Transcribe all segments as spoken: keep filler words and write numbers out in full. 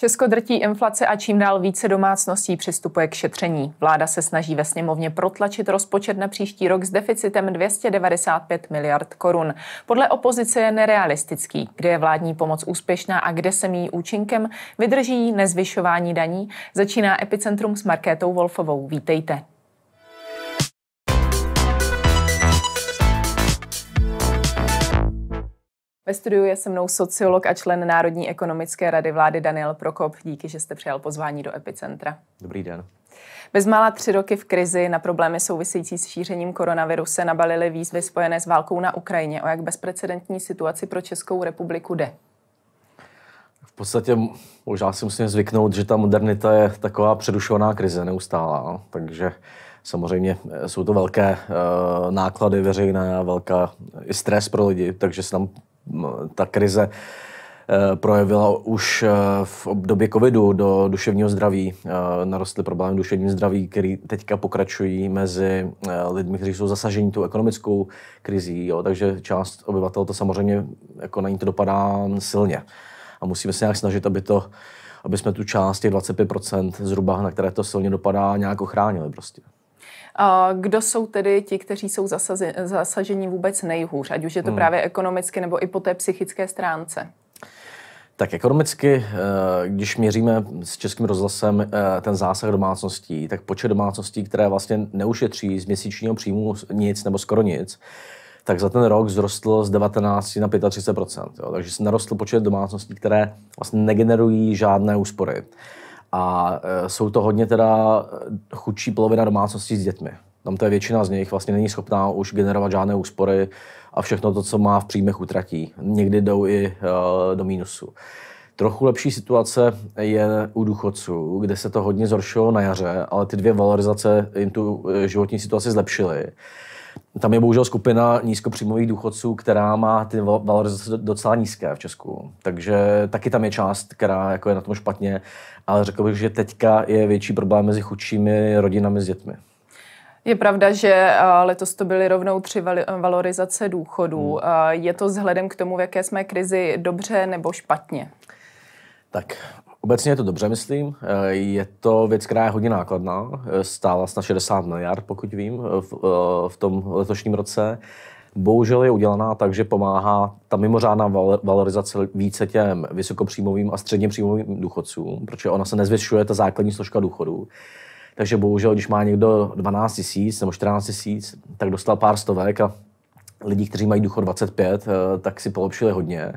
Česko drtí inflace a čím dál více domácností přistupuje k šetření. Vláda se snaží ve sněmovně protlačit rozpočet na příští rok s deficitem dvě stě devadesát pět miliard korun. Podle opozice je nerealistický. Kde je vládní pomoc úspěšná a kde se míjí účinkem, vydrží nezvyšování daní? Začíná Epicentrum s Markétou Wolfovou. Vítejte. Ve studiu je se mnou sociolog a člen Národní ekonomické rady vlády Daniel Prokop. Díky, že jste přijal pozvání do Epicentra. Dobrý den. Bezmála tři roky v krizi na problémy související s šířením koronaviru se nabalily výzvy spojené s válkou na Ukrajině. O jak bezprecedentní situaci pro Českou republiku jde? V podstatě možná si musím zvyknout, že ta modernita je taková předušovaná krize, neustálá. Takže samozřejmě jsou to velké náklady veřejné, velká i stres pro lidi, takže se nám ta krize projevila už v období covidu do duševního zdraví. Narostly problémy duševního zdraví, které teďka pokračují mezi lidmi, kteří jsou zasaženi tou ekonomickou krizí. Jo? Takže část obyvatel to samozřejmě jako na ní to dopadá silně. A musíme se nějak snažit, aby, to, aby jsme tu část, těch dvacet pět procent zhruba, na které to silně dopadá, nějak ochránili prostě. Kdo jsou tedy ti, kteří jsou zasaženi vůbec nejhůř, ať už je to hmm. právě ekonomicky nebo i po té psychické stránce? Tak ekonomicky, když měříme s Českým rozhlasem ten zásah domácností, tak počet domácností, které vlastně neušetří z měsíčního příjmu nic nebo skoro nic, tak za ten rok vzrostl z devatenácti na třicet pět procent. Jo? Takže se narostl počet domácností, které vlastně negenerují žádné úspory. A e, jsou to hodně teda chudší polovina domácností s dětmi. Tam to je většina z nich, vlastně není schopná už generovat žádné úspory a všechno to, co má v příjmech, utratí. Někdy jdou i e, do mínusu. Trochu lepší situace je u důchodců, kde se to hodně zhoršilo na jaře, ale ty dvě valorizace jim tu životní situaci zlepšily. Tam je bohužel skupina nízkopříjmových důchodců, která má ty valorizace docela nízké v Česku. Takže taky tam je část, která jako je na tom špatně, ale řekl bych, že teďka je větší problém mezi chudšími rodinami s dětmi. Je pravda, že letos to byly rovnou tři valorizace důchodů. Hmm. Je to vzhledem k tomu, v jaké jsme krizi, dobře nebo špatně? Tak obecně je to dobře, myslím. Je to věc, která je hodně nákladná. Stála snad šedesát miliard, pokud vím, v, v tom letošním roce. Bohužel je udělaná tak, že pomáhá ta mimořádná valorizace více těm vysokopříjmovým a středně příjmovým důchodcům, protože ona se nezvyšuje, ta základní složka důchodů. Takže bohužel, když má někdo dvanáct tisíc nebo čtrnáct tisíc, tak dostal pár stovek a lidi, kteří mají důchod dvacet pět, tak si polepšili hodně.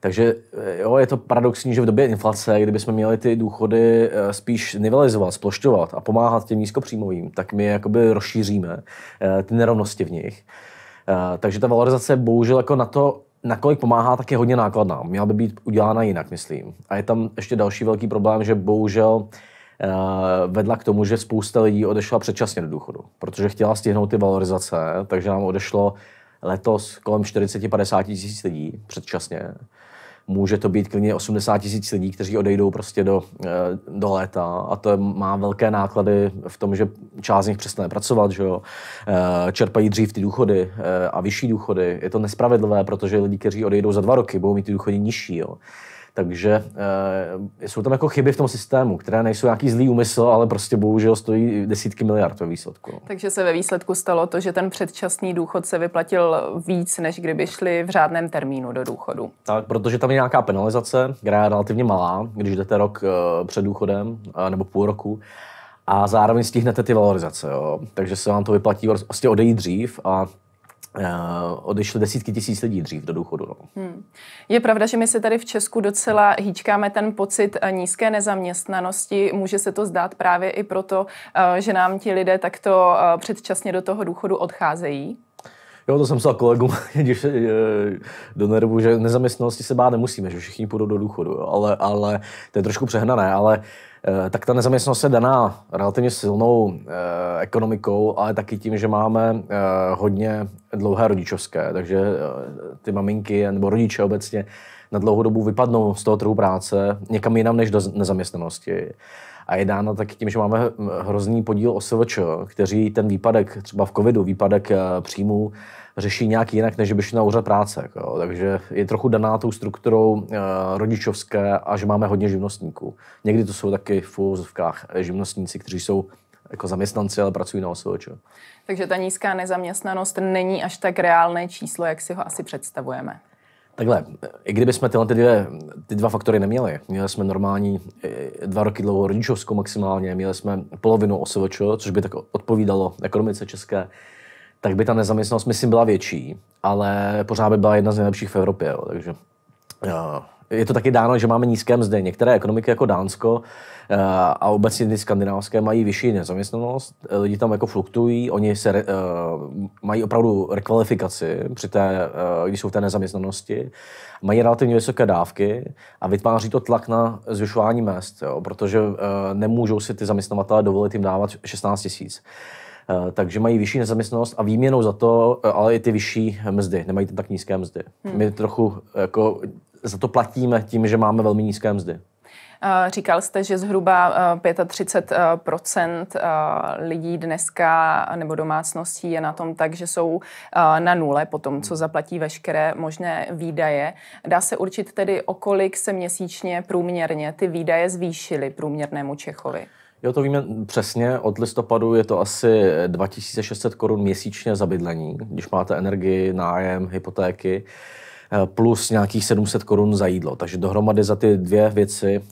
Takže jo, je to paradoxní, že v době inflace, kdybychom měli ty důchody spíš nivelizovat, splošťovat a pomáhat těm nízkopříjmovým, tak my jakoby rozšíříme ty nerovnosti v nich. Takže ta valorizace bohužel jako na to, nakolik pomáhá, tak je hodně nákladná. Měla by být udělána jinak, myslím. A je tam ještě další velký problém, že bohužel vedla k tomu, že spousta lidí odešla předčasně do důchodu, protože chtěla stihnout ty valorizace, takže nám odešlo letos kolem čtyřicet až padesát tisíc lidí předčasně. Může to být klidně osmdesát tisíc lidí, kteří odejdou prostě do, do léta, a to má velké náklady v tom, že část z nich přestane pracovat, že jo? Čerpají dřív ty důchody a vyšší důchody. Je to nespravedlivé, protože lidi, kteří odejdou za dva roky, budou mít ty důchody nižší. Jo? Takže jsou tam jako chyby v tom systému, které nejsou nějaký zlý úmysl, ale prostě bohužel stojí desítky miliard ve výsledku. Takže se ve výsledku stalo to, že ten předčasný důchod se vyplatil víc, než kdyby šli v řádném termínu do důchodu. Tak, protože tam je nějaká penalizace, která je relativně malá, když jdete rok před důchodem nebo půl roku, a zároveň stihnete ty valorizace. Jo? Takže se vám to vyplatí vlastně odejít dřív a odešly desítky tisíc lidí dřív do důchodu. No. Hmm. Je pravda, že my se tady v Česku docela hýčkáme ten pocit nízké nezaměstnanosti. Může se to zdát právě i proto, že nám ti lidé takto předčasně do toho důchodu odcházejí? Jo, to jsem psal kolegům když, do nervu, že nezaměstnanosti se bát nemusíme, že všichni půjdou do důchodu, ale, ale to je trošku přehnané, ale tak ta nezaměstnanost je daná relativně silnou eh, ekonomikou, ale taky tím, že máme eh, hodně dlouhé rodičovské, takže eh, ty maminky nebo rodiče obecně na dlouhou dobu vypadnou z toho trhu práce někam jinam než do nezaměstnanosti. a je dána tak tím, že máme hrozný podíl OSVČ, kteří ten výpadek, třeba v covidu, výpadek příjmů řeší nějak jinak, než by šli na úřad práce. Jo. Takže je trochu daná tou strukturou rodičovské a že máme hodně živnostníků. Někdy to jsou taky v uvozovkách živnostníci, kteří jsou jako zaměstnanci, ale pracují na OSVČ. Takže ta nízká nezaměstnanost není až tak reálné číslo, jak si ho asi představujeme. Takhle, i kdybychom tyhle ty, dvě, ty dva faktory neměli, měli jsme normální dva roky dlouhou rodičovskou maximálně, měli jsme polovinu OSVČ, což by tak odpovídalo ekonomice české, tak by ta nezaměstnanost, myslím, byla větší, ale pořád by byla jedna z nejlepších v Evropě. Jo. Takže jo. Je to taky dáno, že máme nízké mzdy. Některé ekonomiky jako Dánsko a obecně ty skandinávské mají vyšší nezaměstnanost. Lidi tam jako fluktují, oni se re, mají opravdu rekvalifikaci, při té, když jsou v té nezaměstnanosti. Mají relativně vysoké dávky a vytváří to tlak na zvyšování mezd, jo, protože nemůžou si ty zaměstnavatelé dovolit jim dávat šestnáct tisíc. Takže mají vyšší nezaměstnanost a výměnou za to, ale i ty vyšší mzdy. Nemají tam tak nízké mzdy. Hmm. My trochu jako za to platíme tím, že máme velmi nízké mzdy. Říkal jste, že zhruba třicet pět procent lidí dneska nebo domácností je na tom tak, že jsou na nule po tom, co zaplatí veškeré možné výdaje. Dá se určit tedy, o kolik se měsíčně průměrně ty výdaje zvýšily průměrnému Čechovi? Jo, to víme přesně. Od listopadu je to asi dva tisíce šest set korun měsíčně za bydlení, když máte energii, nájem, hypotéky, plus nějakých sedm set korun za jídlo. Takže dohromady za ty dvě věci,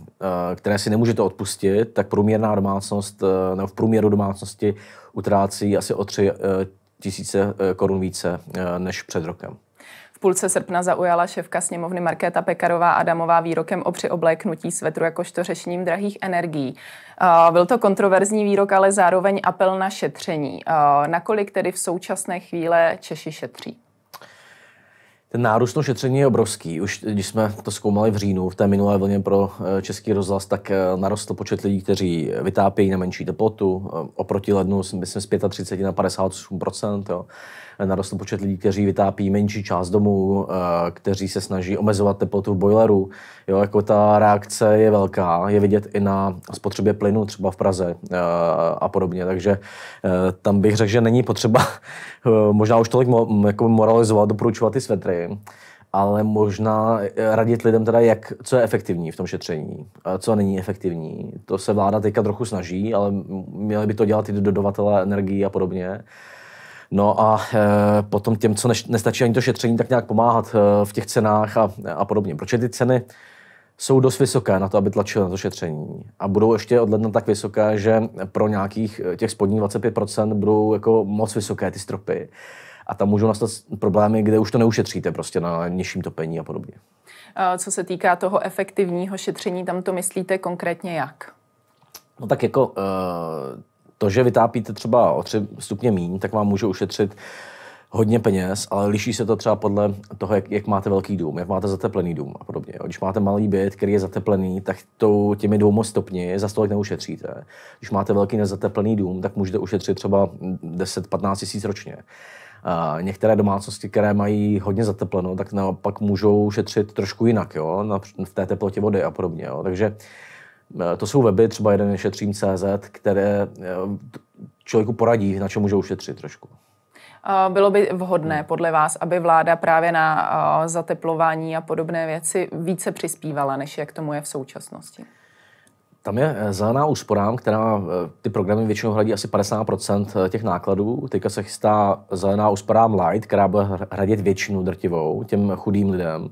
které si nemůžete odpustit, tak průměrná domácnost, nebo v průměru domácnosti utrácí asi o tři tisíce korun více než před rokem. V půlce srpna zaujala šéfka sněmovny Markéta Pekarová Adamová výrokem o přiobléknutí svetru jakožto řešením drahých energií. Byl to kontroverzní výrok, ale zároveň apel na šetření. Nakolik tedy v současné chvíle Češi šetří? Ten nárůst šetření je obrovský. Už když jsme to zkoumali v říjnu, v té minulé vlně pro Český rozhlas, tak narostl počet lidí, kteří vytápějí na menší teplotu. Oproti lednu, myslím, z třicet pět na padesát osm procent. Jo. Narostl počet lidí, kteří vytápí menší část domů, kteří se snaží omezovat teplotu v bojleru. Jo, jako ta reakce je velká, je vidět i na spotřebě plynu třeba v Praze a podobně. Takže tam bych řekl, že není potřeba možná už tolik mo- jako moralizovat, doporučovat ty svetry, ale možná radit lidem teda, jak, co je efektivní v tom šetření, co není efektivní. To se vláda teďka trochu snaží, ale měli by to dělat i dodavatelé energií a podobně. No a e, potom těm, co neš, nestačí ani to šetření, tak nějak pomáhat e, v těch cenách a, a podobně. Protože ty ceny jsou dost vysoké na to, aby tlačily na to šetření. A budou ještě od ledna tak vysoké, že pro nějakých těch spodních dvacet pět procent budou jako moc vysoké ty stropy. A tam můžou nastat problémy, kde už to neušetříte prostě na nižším topení a podobně. Co se týká toho efektivního šetření, tam to myslíte konkrétně jak? No tak jako... E, To, že vytápíte třeba o tři stupně míň, tak vám může ušetřit hodně peněz, ale liší se to třeba podle toho, jak, jak máte velký dům, jak máte zateplený dům a podobně. Když máte malý byt, který je zateplený, tak tou, těmi dvěma stupni za stolik neušetříte. Když máte velký nezateplený dům, tak můžete ušetřit třeba deset až patnáct tisíc ročně. A některé domácnosti, které mají hodně zatepleno, tak naopak můžou šetřit trošku jinak, jo? Na, v té teplotě vody a podobně. Jo? Takže to jsou weby, třeba jeden je šetřím tečka cé zet, které člověku poradí, na čem může ušetřit trošku. Bylo by vhodné podle vás, aby vláda právě na zateplování a podobné věci více přispívala, než jak tomu je v současnosti? Tam je Zelená úsporám, která ty programy většinou hradí asi padesát procent těch nákladů. Teďka se chystá Zelená úsporám light, která bude hradit většinu drtivou těm chudým lidem.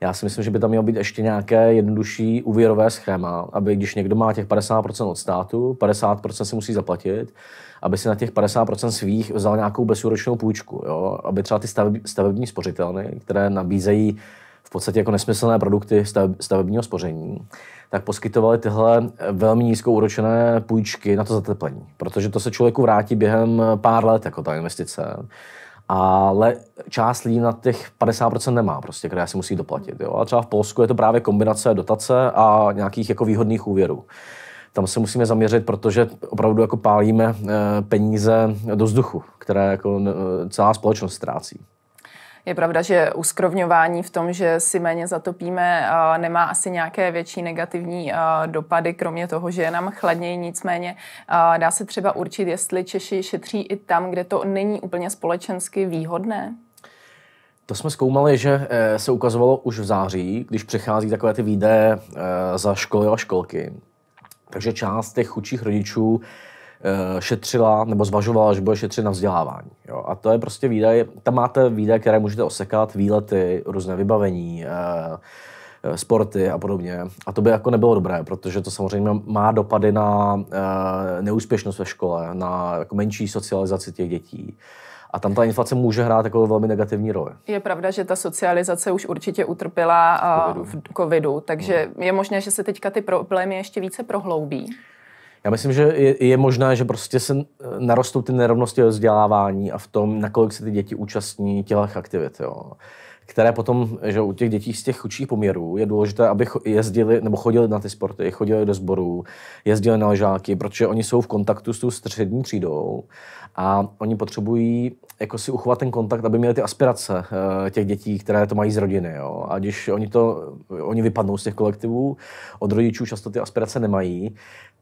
Já si myslím, že by tam mělo být ještě nějaké jednodušší úvěrové schéma, aby když někdo má těch padesát procent od státu, padesát procent si musí zaplatit, aby si na těch padesát procent svých vzal nějakou bezúročnou půjčku. Jo? Aby třeba ty staveb, stavební spořitelny, které nabízejí v podstatě jako nesmyslné produkty staveb, stavebního spoření, tak poskytovaly tyhle velmi nízkouročené půjčky na to zateplení. Protože to se člověku vrátí během pár let, jako ta investice. Ale část lidí na těch padesát procent nemá prostě, které si musí doplatit. Jo? A třeba v Polsku je to právě kombinace dotace a nějakých jako výhodných úvěrů. Tam se musíme zaměřit, protože opravdu jako pálíme peníze do vzduchu, které jako celá společnost ztrácí. Je pravda, že uskrovňování v tom, že si méně zatopíme, nemá asi nějaké větší negativní dopady, kromě toho, že je nám chladněji, nicméně dá se třeba určit, jestli Češi šetří i tam, kde to není úplně společensky výhodné? To jsme zkoumali, že se ukazovalo už v září, když přichází takové ty výdaje za školy a školky. Takže část těch chudších rodičů šetřila nebo zvažovala, že bude šetřit na vzdělávání. Jo? A to je prostě výdaj, tam máte výdaje, které můžete osekat, výlety, různé vybavení, sporty a podobně. A to by jako nebylo dobré, protože to samozřejmě má dopady na neúspěšnost ve škole, na jako menší socializaci těch dětí. A tam ta inflace může hrát takovou velmi negativní roli. Je pravda, že ta socializace už určitě utrpěla covidu. v covidu, takže no. je možné, že se teďka ty problémy ještě více prohloubí. Já myslím, že je, je možné, že prostě se narostou ty nerovnosti ve vzdělávání a v tom, nakolik se ty děti účastní těch aktivit, jo. Které potom, že u těch dětí z těch chudších poměrů je důležité, aby jezdili nebo chodili na ty sporty, chodili do sborů, jezdili na ležáky, protože oni jsou v kontaktu s tou střední třídou a oni potřebují jako si uchovat ten kontakt, aby měli ty aspirace těch dětí, které to mají z rodiny. Jo. A když oni, to, oni vypadnou z těch kolektivů, od rodičů často ty aspirace nemají,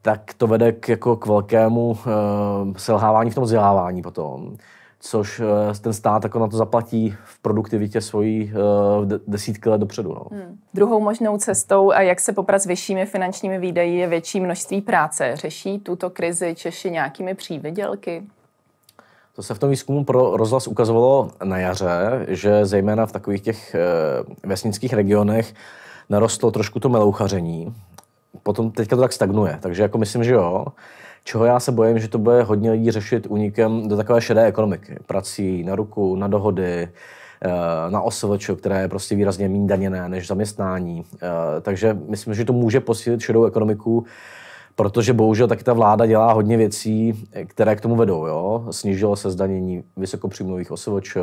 tak to vede k, jako k velkému selhávání v tom vzdělávání potom. Což ten stát jako na to zaplatí v produktivitě svojí desítky let dopředu. No. Hmm. Druhou možnou cestou, jak se poprat s vyššími finančními výdaji, je větší množství práce. Řeší tuto krizi Češi nějakými přívědělky? To se v tom výzkumu pro rozhlas ukazovalo na jaře, že zejména v takových těch vesnických regionech narostlo trošku to melouchaření. Potom teďka to tak stagnuje, takže jako myslím, že jo. Čeho já se bojím, že to bude hodně lidí řešit únikem do takové šedé ekonomiky. Prací na ruku, na dohody, na OSVČ, které je prostě výrazně méně daněné než zaměstnání. Takže myslím, že to může posílit šedou ekonomiku, protože bohužel taky ta vláda dělá hodně věcí, které k tomu vedou. Jo? Snížilo se zdanění vysokopříjmových OSVČ,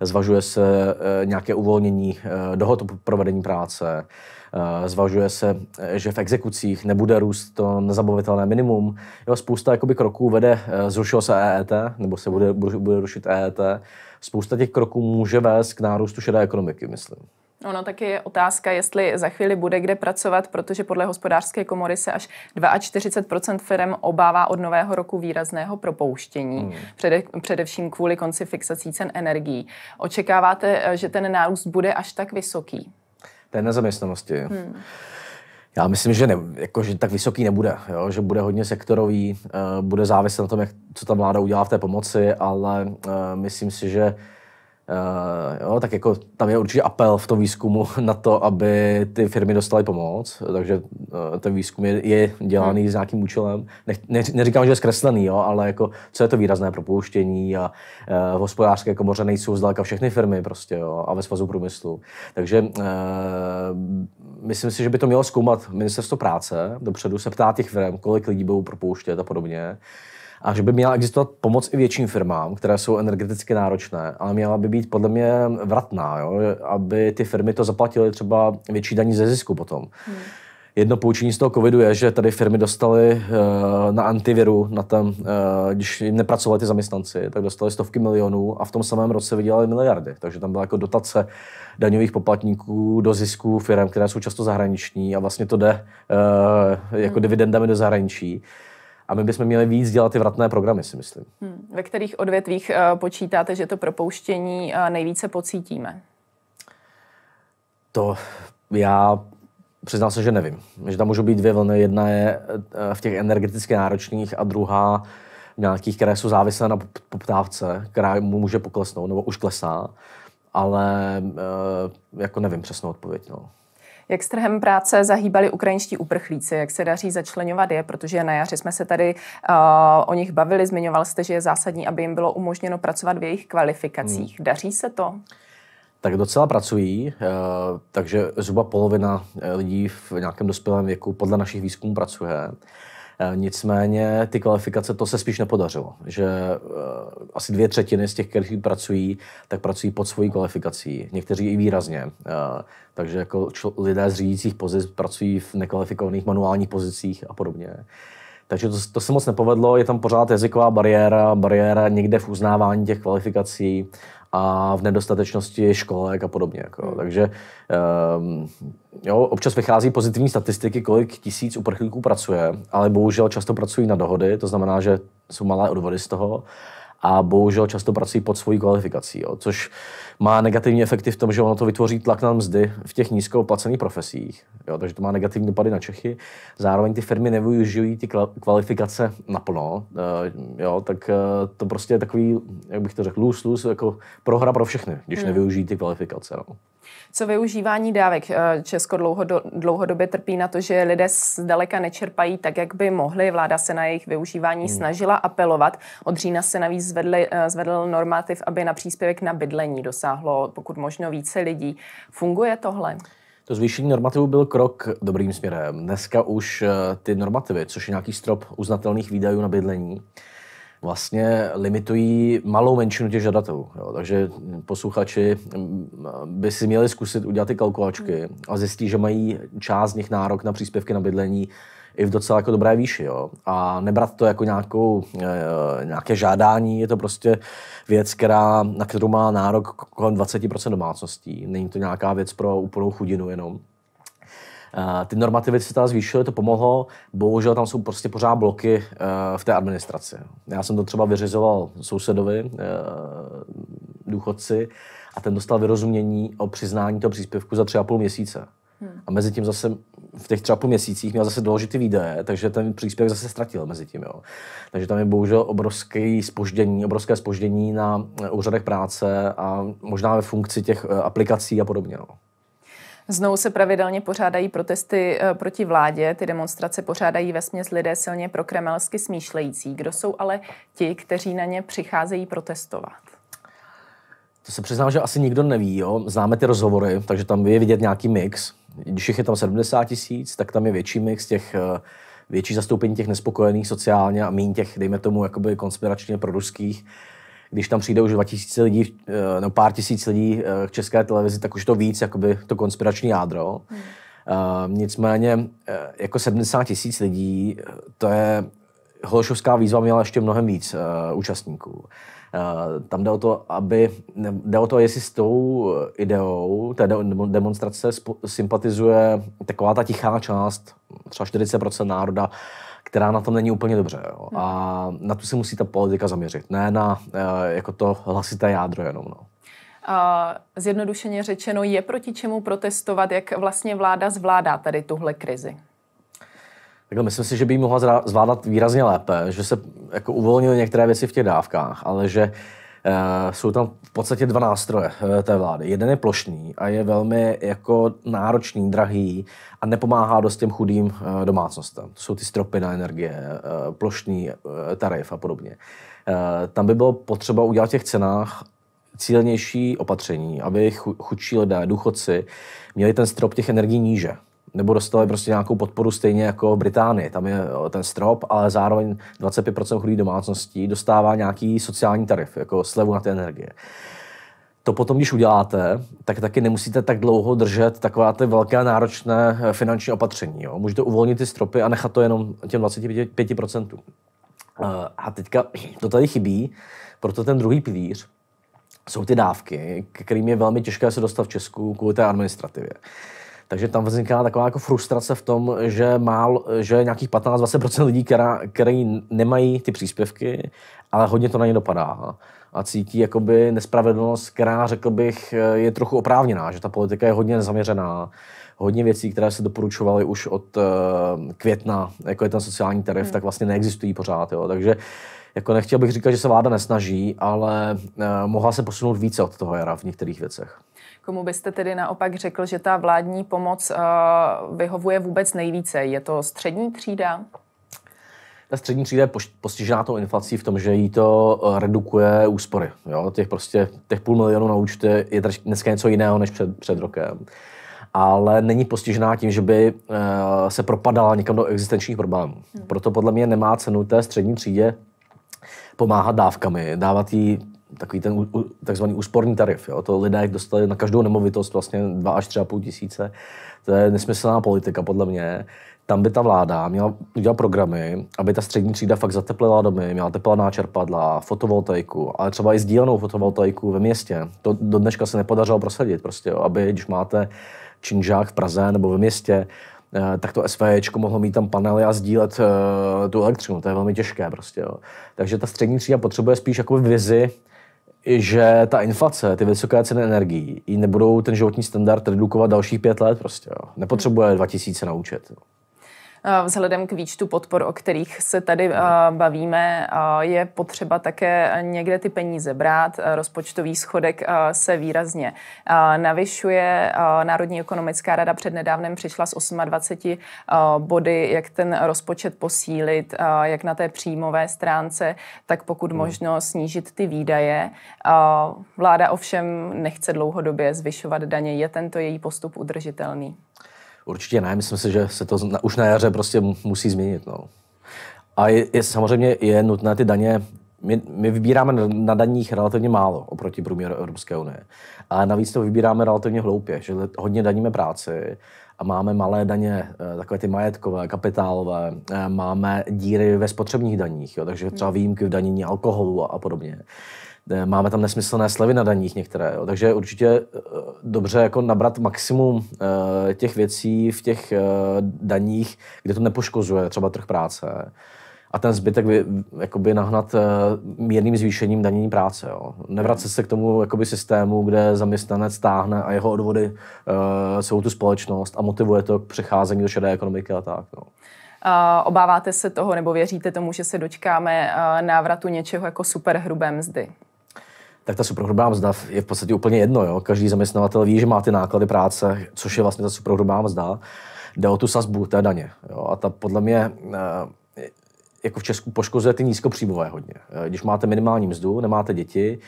zvažuje se nějaké uvolnění dohod o provedení práce, zvažuje se, že v exekucích nebude růst to nezabavitelné minimum. Jo, spousta jakoby kroků vede, zrušilo se E E T, nebo se bude, bude rušit E E T. Spousta těch kroků může vést k nárůstu šedé ekonomiky, myslím. Ono taky je otázka, jestli za chvíli bude kde pracovat, protože podle hospodářské komory se až čtyřicet dva procent firem obává od nového roku výrazného propouštění, hmm. Přede, především kvůli konci fixací cen energií. Očekáváte, že ten nárůst bude až tak vysoký? Té nezaměstnanosti. Hmm. Já myslím, že, ne, jako, že tak vysoký nebude, jo? Že bude hodně sektorový, uh, bude záviset na tom, jak, co ta vláda udělá v té pomoci, ale uh, myslím si, že Uh, jo, tak jako tam je určitě apel v tom výzkumu na to, aby ty firmy dostaly pomoc, takže uh, ten výzkum je, je dělaný hmm. s nějakým účelem. Nech, ne, neříkám, že je zkreslený, jo, ale jako, co je to výrazné propouštění a uh, v hospodářské komoře nejsou zdaleka všechny firmy prostě, jo, a ve svazu průmyslu. Takže uh, myslím si, že by to mělo zkoumat ministerstvo práce, dopředu se ptát těch firm, kolik lidí budou propouštět a podobně. A že by měla existovat pomoc i větším firmám, které jsou energeticky náročné, ale měla by být podle mě vratná, jo? Aby ty firmy to zaplatily třeba větší daní ze zisku potom. Hmm. Jedno poučení z toho covidu je, že tady firmy dostaly uh, na antiviru, na ten, uh, když jim nepracovali ty zaměstnanci, tak dostali stovky milionů a v tom samém roce vydělali miliardy. Takže tam byla jako dotace daňových poplatníků do zisků firm, které jsou často zahraniční a vlastně to jde uh, jako hmm. dividendami do zahraničí. A my bychom měli víc dělat ty vratné programy, si myslím. Hmm. Ve kterých odvětvích uh, počítáte, že to propouštění uh, nejvíce pocítíme? To já přiznám se, že nevím. Že tam můžou být dvě vlny. Jedna je uh, v těch energeticky náročných a druhá v nějakých, které jsou závislé na poptávce, která mu může poklesnout nebo už klesá. Ale uh, jako nevím přesnou odpověď. No. Jak s trhem práce zahýbali ukrajinští uprchlíci, jak se daří začleňovat je, protože na jaře jsme se tady uh, o nich bavili, zmiňoval jste, že je zásadní, aby jim bylo umožněno pracovat v jejich kvalifikacích. Hmm. Daří se to? Tak docela pracují, uh, takže zhruba polovina lidí v nějakém dospělém věku podle našich výzkumů pracuje. Uh, nicméně ty kvalifikace, to se spíš nepodařilo, že uh, asi dvě třetiny z těch, kteří pracují, tak pracují pod svojí kvalifikací, někteří i výrazně. Uh, Takže jako čl- lidé z řídících pozic pracují v nekvalifikovaných manuálních pozicích a podobně. Takže to, to se moc nepovedlo, je tam pořád jazyková bariéra, bariéra někde v uznávání těch kvalifikací a v nedostatečnosti školek a podobně. Jako. Takže um, jo, občas vychází pozitivní statistiky, kolik tisíc uprchlíků pracuje, ale bohužel často pracují na dohody, to znamená, že jsou malé odvody z toho a bohužel často pracují pod svojí kvalifikací, jo, což má negativní efekty v tom, že ono to vytvoří tlak na mzdy v těch nízko placených profesích, jo, takže to má negativní dopady na Čechy. Zároveň ty firmy nevyužijí ty kvalifikace naplno, jo, tak to prostě je takový, jak bych to řekl, lose, lose, jako prohra pro všechny, když hmm. nevyužijí ty kvalifikace. No. Co využívání dávek? Česko dlouhodobě trpí na to, že lidé zdaleka nečerpají tak, jak by mohli. Vláda se na jejich využívání hmm. snažila apelovat. Od října se navíc zvedli, zvedl normativ, aby na příspěvek na bydlení dosáhlo pokud možno více lidí. Funguje tohle? To zvýšení normativu byl krok dobrým směrem. Dneska už ty normativy, což je nějaký strop uznatelných výdajů na bydlení, vlastně limitují malou menšinu těch žadatelů. Jo. Takže posluchači by si měli zkusit udělat ty kalkulačky a zjistí, že mají část z nich nárok na příspěvky na bydlení i v docela jako dobré výši. Jo. A nebrat to jako nějakou, nějaké žádání, je to prostě věc, která, na kterou má nárok kolem dvacet procent domácností. Není to nějaká věc pro úplnou chudinu jenom. Ty normativy se teda zvýšily, to pomohlo, bohužel tam jsou prostě pořád bloky v té administraci. Já jsem to třeba vyřizoval sousedovi, důchodci, a ten dostal vyrozumění o přiznání toho příspěvku za tři a půl měsíce. A mezi tím zase v těch třeba půl měsících měl zase doložitý výdaje, takže ten příspěvek zase ztratil mezi tím. Jo. Takže tam je bohužel obrovské zpoždění, obrovské zpoždění na úřadech práce a možná ve funkci těch aplikací a podobně. No. Znovu se pravidelně pořádají protesty proti vládě. Ty demonstrace pořádají vesměs lidé silně prokremelsky smýšlející. Kdo jsou ale ti, kteří na ně přicházejí protestovat? To se přiznám, že asi nikdo neví. Jo? Známe ty rozhovory, takže tam je vidět nějaký mix. Když jich je tam sedmdesát tisíc, tak tam je větší mix těch, větší zastoupení těch nespokojených sociálně a míň těch, dejme tomu, jakoby konspiračně proruských. Když tam přijde už dva tisíce lidí, no pár tisíc lidí k České televizi, tak už to víc, jakoby to konspirační jádro. Hmm. Uh, nicméně, jako sedmdesát tisíc lidí, to je, holešovská výzva měla ještě mnohem víc uh, účastníků. Uh, tam jde o to, aby, ne, jde o to, jestli s tou ideou té demonstrace sympatizuje taková ta tichá část, třeba čtyřicet procent národa, která na tom není úplně dobře. Jo. A na tu se musí ta politika zaměřit, ne na e, jako to hlasité jádro jenom. No. A zjednodušeně řečeno, je proti čemu protestovat, jak vlastně vláda zvládá tady tuhle krizi? Takhle, myslím si, že by ji mohla zvládat výrazně lépe, že se jako uvolnily některé věci v těch dávkách, ale že e, jsou tam v podstatě dva nástroje e, té vlády. Jeden je plošný a je velmi jako náročný, drahý a nepomáhá dost těm chudým e, domácnostem. To jsou ty stropy na energie, e, plošný e, tarif a podobně. E, tam by bylo potřeba udělat v těch cenách cílenější opatření, aby chudší lidé, důchodci, měli ten strop těch energií níže. Nebo dostali prostě nějakou podporu stejně jako v Británii. Tam je ten strop, ale zároveň dvacet pět procent chudých domácností dostává nějaký sociální tarif, jako slevu na ty energie. To potom, když uděláte, tak taky nemusíte tak dlouho držet taková ty velké náročné finanční opatření. Jo? Můžete uvolnit ty stropy a nechat to jenom těm dvacet pět procent. A teďka to tady chybí, proto ten druhý pilíř jsou ty dávky, kterým je velmi těžké se dostat v Česku kvůli té administrativě. Takže tam vzniká taková jako frustrace v tom, že, málo, že nějakých patnáct až dvacet procent lidí, která, který nemají ty příspěvky, ale hodně to na ně dopadá a cítí jakoby nespravedlnost, která, řekl bych, je trochu oprávněná, že ta politika je hodně nezaměřená, hodně věcí, které se doporučovaly už od května, jako je ten sociální tarif, hmm. tak vlastně neexistují pořád. Jo. Takže jako nechtěl bych říkat, že se vláda nesnaží, ale mohla se posunout více od toho jara v některých věcech. Komu byste tedy naopak řekl, že ta vládní pomoc uh, vyhovuje vůbec nejvíce? Je to střední třída? Ta střední třída je postižená tou inflací v tom, že jí to redukuje úspory. Jo? Těch, prostě, těch půl milionu na účtu je dneska něco jiného než před, před rokem. Ale není postižená tím, že by uh, se propadala někam do existenčních problémů. Hmm. Proto podle mě nemá cenu té střední třídě pomáhat dávkami, dávat jí takový ten takzvaný úsporný tarif. Jo? To lidé dostali na každou nemovitost vlastně dva až tři a půl tisíce. To je nesmyslná politika, podle mě. tam by ta vláda měla udělat programy, aby ta střední třída fakt zateplila domy, měla teplná čerpadla, fotovoltaiku, ale třeba i sdílenou fotovoltaiku ve městě. To do dneška se nepodařilo prosadit, prostě, aby, když máte činžák v Praze nebo ve městě, tak to SVČko mohlo mít tam panely a sdílet uh, tu elektřinu. To je velmi těžké prostě. Jo. Takže ta střední třída potřebuje spíš jakoby vizi, že ta inflace, ty vysoké ceny energií, jí nebudou ten životní standard redukovat dalších pět let prostě. Jo. Nepotřebuje dva tisíce na účet. Jo. Vzhledem k výčtu podpor, o kterých se tady bavíme, je potřeba také někde ty peníze brát. Rozpočtový schodek se výrazně navyšuje. Národní ekonomická rada přednedávnem přišla s dvaceti osmi body, jak ten rozpočet posílit, jak na té příjmové stránce, tak pokud možno snížit ty výdaje. Vláda ovšem nechce dlouhodobě zvyšovat daně. Je tento její postup udržitelný? Určitě ne, myslím si, že se to už na jaře prostě musí změnit. No. A je, je, samozřejmě je nutné ty daně, my, my vybíráme na daních relativně málo oproti průměru Evropské unie. A navíc to vybíráme relativně hloupě, že hodně daníme práci a máme malé daně, takové ty majetkové, kapitálové, máme díry ve spotřebních daních, jo, takže třeba výjimky v danění alkoholu a, a podobně. Máme tam nesmyslné slevy na daních některé, jo. Takže určitě dobře jako nabrat maximum těch věcí v těch daních, kde to nepoškozuje třeba trh práce. A ten zbytek jakoby nahnat mírným zvýšením danění práce. Jo. Nevracet se k tomu jakoby systému, kde zaměstnanec táhne a jeho odvody jsou tu společnost a motivuje to k přecházení do šedé ekonomiky a tak. No. Obáváte se toho, nebo věříte tomu, že se dočkáme návratu něčeho jako superhrubé mzdy? Tak ta superhrubá mzda je v podstatě úplně jedno. Jo? Každý zaměstnavatel ví, že má ty náklady práce, což je vlastně ta superhrubá mzda. Jde o tu sazbu té daně. Jo? A ta podle mě jako v Česku poškozuje ty nízkopříjmové hodně. Když máte minimální mzdu, nemáte děti,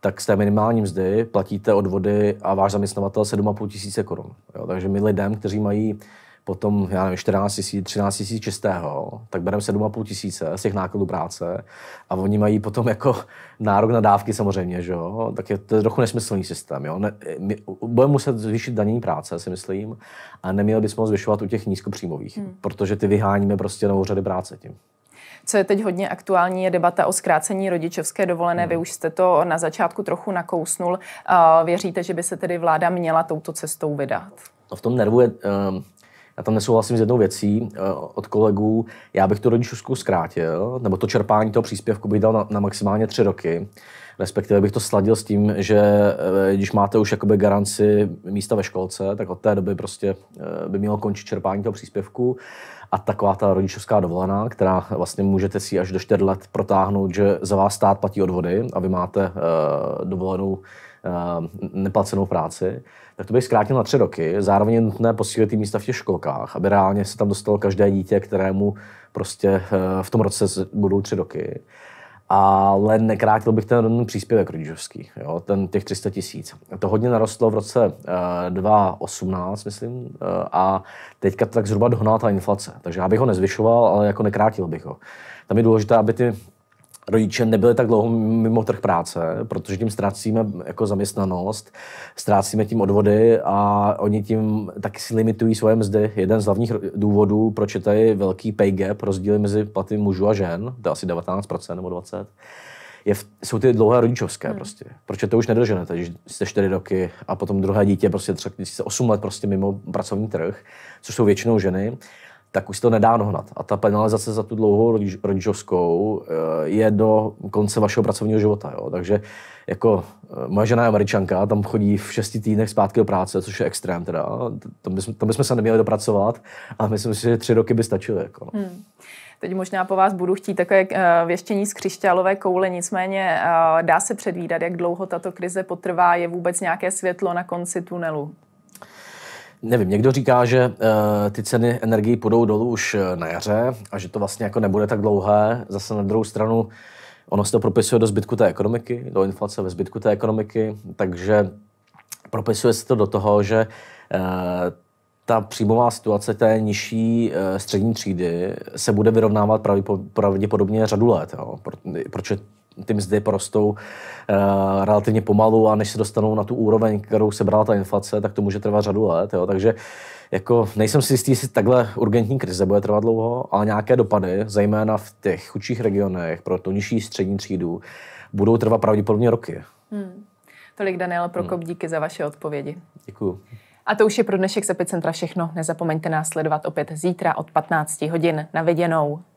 tak z té minimální mzdy platíte odvody a váš zaměstnavatel sedm a půl tisíce korun. Jo? Takže my lidem, kteří mají potom, já nevím, čtrnáct tisíc, třináct tisíc čistého, tak bereme sedm a půl tisíce z těch nákladů práce a oni mají potom jako nárok na dávky samozřejmě, že jo, tak je to trochu nesmyslný systém, jo. Ne, budeme muset zvýšit danění práce, si myslím, a neměli bychom ho zvyšovat u těch nízkopříjmových, hmm. protože ty vyháníme prostě novou řady práce tím. Co je teď hodně aktuální, je debata o zkrácení rodičovské dovolené. Hmm. Vy už jste to na začátku trochu nakousnul. Věříte, že by se tedy vláda měla touto cestou vydat? V tom nervu je, um, já tam nesouhlasím s jednou věcí od kolegů. Já bych tu rodičovskou zkrátil, nebo to čerpání toho příspěvku bych dal na, na maximálně tři roky. Respektive bych to sladil s tím, že když máte už jakoby garanci místa ve školce, tak od té doby prostě by mělo končit čerpání toho příspěvku. A taková ta rodičovská dovolená, která vlastně můžete si až do čtyř let protáhnout, že za vás stát platí odvody a vy máte dovolenou neplacenou práci, tak to bych zkrátil na tři roky. Zároveň je nutné posílit ty místa v těch školkách, aby reálně se tam dostalo každé dítě, kterému prostě v tom roce budou tři roky. Ale nekrátil bych ten příspěvek rodičovský, jo, ten těch tři sta tisíc. To hodně narostlo v roce dva tisíce osmnáct, myslím, a teďka tak zhruba dohnala ta inflace. Takže já bych ho nezvyšoval, ale jako nekrátil bych ho. Tam je důležité, aby ty rodiče nebyli tak dlouho mimo trh práce, protože tím ztrácíme jako zaměstnanost, ztrácíme tím odvody a oni tím taky si limitují svoje mzdy. Jeden z hlavních důvodů, proč je tady velký pay gap, rozdíly mezi platy mužů a žen, to je asi devatenáct procent nebo dvacet procent, je v, jsou ty dlouhé rodičovské hmm. prostě. Proč je to už nedoženete, když jste čtyři roky a potom druhé dítě prostě třeba osm let prostě mimo pracovní trh, což jsou většinou ženy, tak už se to nedá dohnat. A ta penalizace za tu dlouhou rodič, rodičovskou je do konce vašeho pracovního života. Jo. Takže jako moje žena je Američanka, tam chodí v šesti týdnech zpátky do práce, což je extrém teda. Tam bychom, tam bychom se neměli dopracovat, ale myslím si, že tři roky by stačily. Jako. Hmm. Teď možná po vás budu chtít takové věštění z křišťálové koule, nicméně dá se předvídat, jak dlouho tato krize potrvá, je vůbec nějaké světlo na konci tunelu? Nevím, někdo říká, že uh, ty ceny energií půjdou dolů už na jaře a že to vlastně jako nebude tak dlouhé. Zase na druhou stranu, ono se to propisuje do zbytku té ekonomiky, do inflace ve zbytku té ekonomiky, takže propisuje se to do toho, že uh, ta příjmová situace té nižší uh, střední třídy se bude vyrovnávat pravděpodobně řadu let, jo, protože ty mzdy prostou uh, relativně pomalu, a než se dostanou na tu úroveň, kterou se brala ta inflace, tak to může trvat řadu let. Jo. Takže jako, nejsem si jistý, jestli takhle urgentní krize bude trvat dlouho, ale nějaké dopady, zejména v těch chudších regionech, pro tu nižší střední třídu, budou trvat pravděpodobně roky. Hmm. Tolik Daniel Prokop, hmm. díky za vaše odpovědi. Děkuju. A to už je pro dnešek z Epicentra všechno. Nezapomeňte nás sledovat opět zítra od patnácti hodin. Na viděnou.